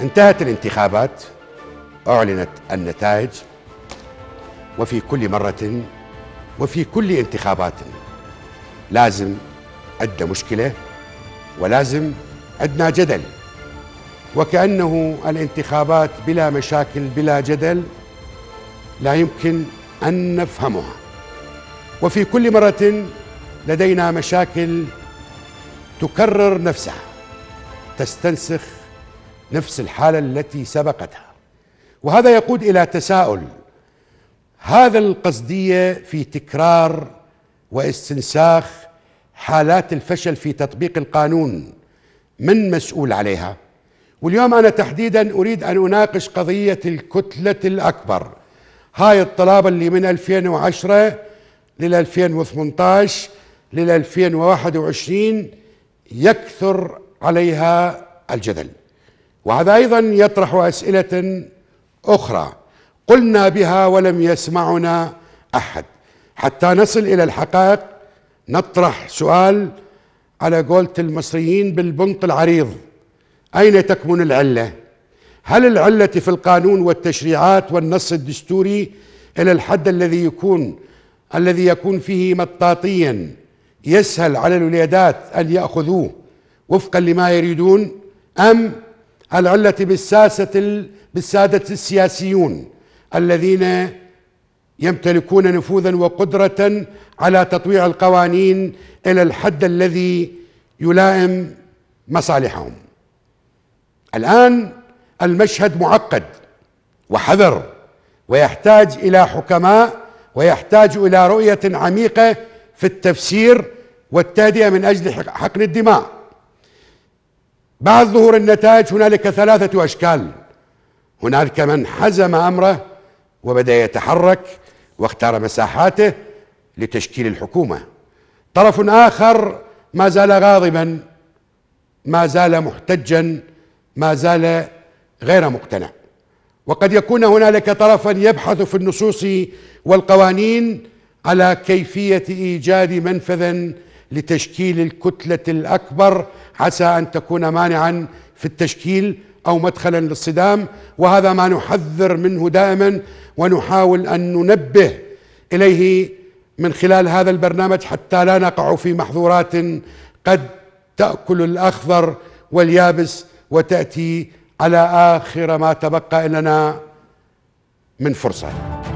انتهت الانتخابات، أعلنت النتائج، وفي كل مرة وفي كل انتخابات لازم عندنا مشكلة ولازم عندنا جدل، وكأنه الانتخابات بلا مشاكل بلا جدل لا يمكن أن نفهمها. وفي كل مرة لدينا مشاكل تكرر نفسها، تستنسخ نفس الحالة التي سبقتها، وهذا يقود إلى تساؤل هذا القصدية في تكرار واستنساخ حالات الفشل في تطبيق القانون، من مسؤول عليها؟ واليوم أنا تحديدا أريد أن أناقش قضية الكتلة الأكبر، هاي الطلاب اللي من 2010 لل 2018 لل 2021 يكثر عليها الجدل، وهذا أيضا يطرح أسئلة أخرى قلنا بها ولم يسمعنا أحد. حتى نصل إلى الحقائق نطرح سؤال على قولة المصريين بالبنط العريض، أين تكمن العلة؟ هل العلة في القانون والتشريعات والنص الدستوري إلى الحد الذي يكون فيه مطاطيا يسهل على الولايات أن يأخذوه وفقا لما يريدون، أم العلة بالسادة السياسيون الذين يمتلكون نفوذا وقدرة على تطويع القوانين إلى الحد الذي يلائم مصالحهم؟ الآن المشهد معقد وحذر، ويحتاج إلى حكماء، ويحتاج إلى رؤية عميقة في التفسير والتهدئة من أجل حقن الدماء. بعد ظهور النتائج هنالك ثلاثة أشكال، هنالك من حزم أمره وبدأ يتحرك واختار مساحاته لتشكيل الحكومة، طرف آخر ما زال غاضبا، ما زال محتجا، ما زال غير مقتنع، وقد يكون هنالك طرفا يبحث في النصوص والقوانين على كيفية إيجاد منفذا لتشكيل الكتلة الأكبر عسى أن تكون مانعا في التشكيل أو مدخلا للصدام، وهذا ما نحذر منه دائما ونحاول أن ننبه إليه من خلال هذا البرنامج حتى لا نقع في محظورات قد تأكل الأخضر واليابس وتأتي على آخر ما تبقى لنا من فرصة.